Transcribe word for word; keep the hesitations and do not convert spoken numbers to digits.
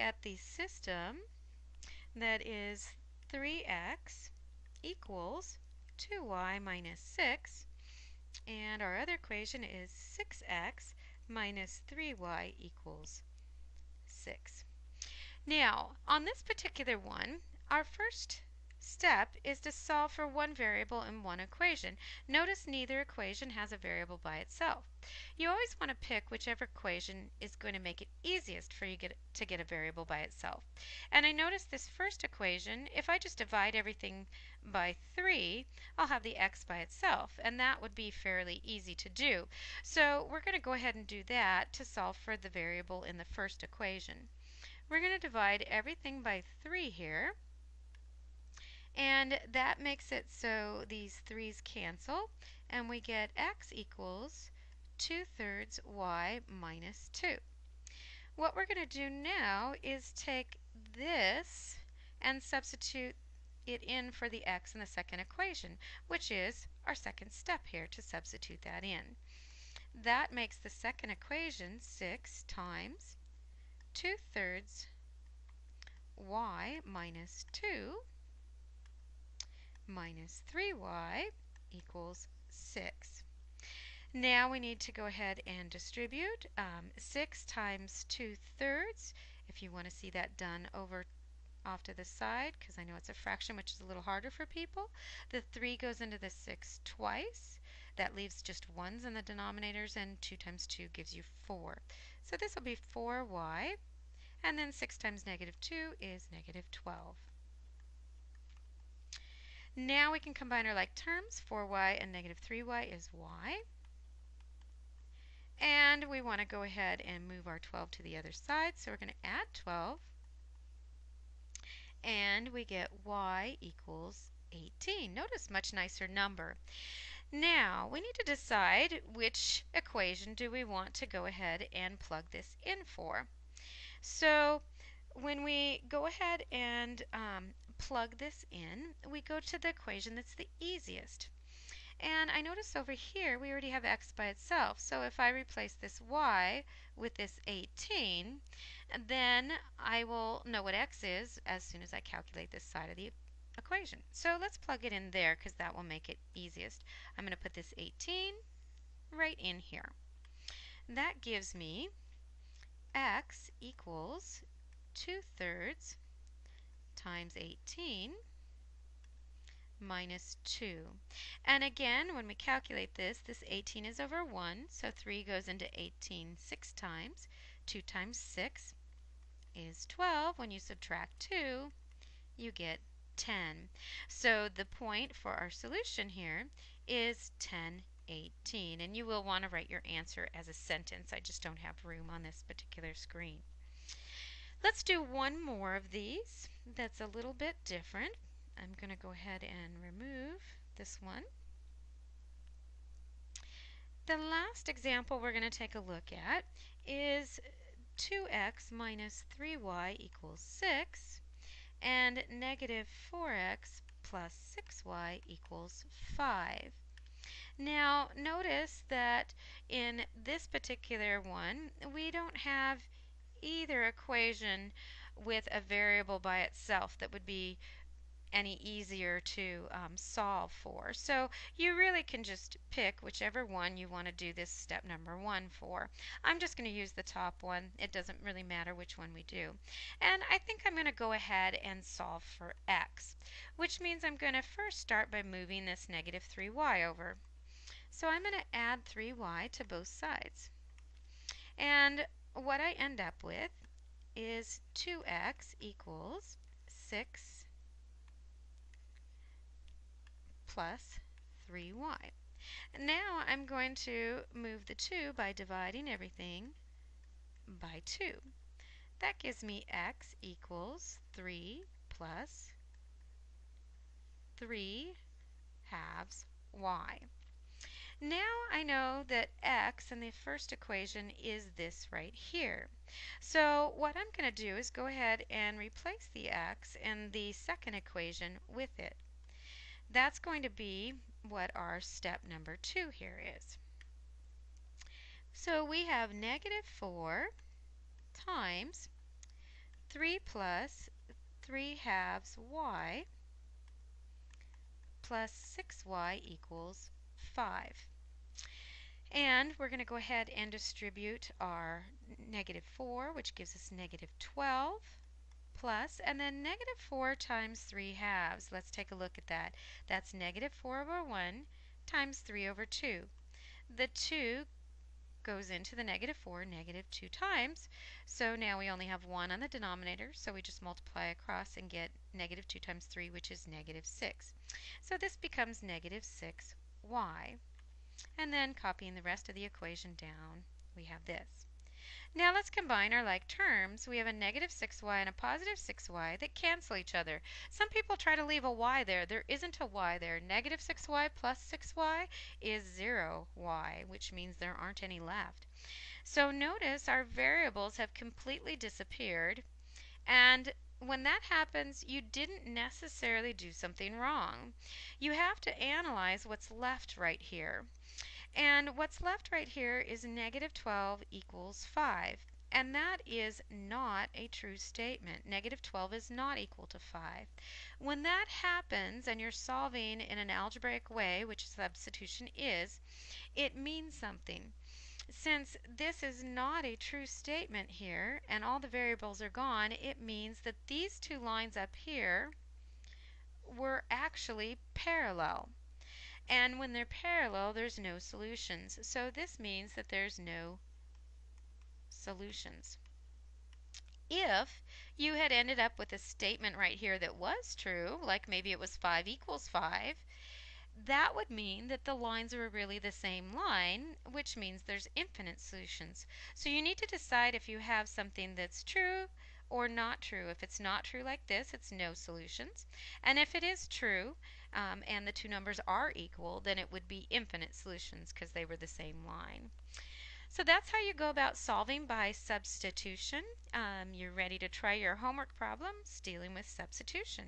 at the system, that is three x equals two y minus six, and our other equation is six x minus three y equals six. Now, on this particular one, our first step is to solve for one variable in one equation. Notice neither equation has a variable by itself. You always want to pick whichever equation is going to make it easiest for you get, to get a variable by itself. And I notice this first equation, if I just divide everything by three, I'll have the x by itself, and that would be fairly easy to do. So we're going to go ahead and do that to solve for the variable in the first equation. We're going to divide everything by three here. And that makes it so these threes cancel, and we get x equals two thirds y minus two. What we're going to do now is take this and substitute it in for the x in the second equation, which is our second step here, to substitute that in. That makes the second equation six times two thirds y minus two minus three y equals six. Now we need to go ahead and distribute um, six times two thirds. If you want to see that done over off to the side, because I know it's a fraction, which is a little harder for people. The three goes into the six twice. That leaves just ones in the denominators, and two times two gives you four. So this will be four y, and then six times negative two is negative twelve. Now we can combine our like terms. four y and negative three y is y. And we want to go ahead and move our twelve to the other side. So we're going to add twelve. And we get y equals eighteen. Notice, much nicer number. Now we need to decide which equation do we want to go ahead and plug this in for. So when we go ahead and um, plug this in, we go to the equation that's the easiest. And I notice over here we already have x by itself, so if I replace this y with this eighteen, then I will know what x is as soon as I calculate this side of the equation. So let's plug it in there, because that will make it easiest. I'm going to put this eighteen right in here. That gives me x equals two thirds times eighteen minus two. And again, when we calculate this, this eighteen is over one, so three goes into eighteen six times. two times six is twelve. When you subtract two, you get ten. So the point for our solution here is ten eighteen. And you will want to write your answer as a sentence. I just don't have room on this particular screen. Let's do one more of these that's a little bit different. I'm going to go ahead and remove this one. The last example we're going to take a look at is two x minus three y equals six, and negative four x plus six y equals five. Now notice that in this particular one we don't have either equation with a variable by itself that would be any easier to um, solve for. So you really can just pick whichever one you want to do this step number one for. I'm just going to use the top one. It doesn't really matter which one we do. And I think I'm going to go ahead and solve for x, which means I'm going to first start by moving this negative three y over. So I'm going to add three y to both sides. And what I end up with is two x equals six plus three y. Now I'm going to move the two by dividing everything by two. That gives me x equals three plus three halves y. Now I know that x in the first equation is this right here. So what I'm going to do is go ahead and replace the x in the second equation with it. That's going to be what our step number two here is. So we have negative four times three plus three halves y plus six y equals five. And we're going to go ahead and distribute our negative four, which gives us negative twelve, plus, and then negative four times three halves. Let's take a look at that. That's negative four over one times three over two. The two goes into the negative four, negative two times. So now we only have one on the denominator, so we just multiply across and get negative two times three, which is negative six. So this becomes negative six y. And then copying the rest of the equation down, we have this. Now let's combine our like terms. We have a negative six y and a positive six y that cancel each other. Some people try to leave a y there. There isn't a y there. Negative six y plus six y is zero y, which means there aren't any left. So notice our variables have completely disappeared, and when that happens, you didn't necessarily do something wrong. You have to analyze what's left right here. And what's left right here is negative twelve equals five. And that is not a true statement. Negative twelve is not equal to five. When that happens and you're solving in an algebraic way, which substitution is, it means something. Since this is not a true statement here and all the variables are gone, it means that these two lines up here were actually parallel. And when they're parallel, there's no solutions. So this means that there's no solutions. If you had ended up with a statement right here that was true, like maybe it was five equals five, that would mean that the lines were really the same line, which means there's infinite solutions. So you need to decide if you have something that's true or not true. If it's not true like this, it's no solutions. And if it is true, um, and the two numbers are equal, then it would be infinite solutions because they were the same line. So that's how you go about solving by substitution. Um, you're ready to try your homework problems dealing with substitution.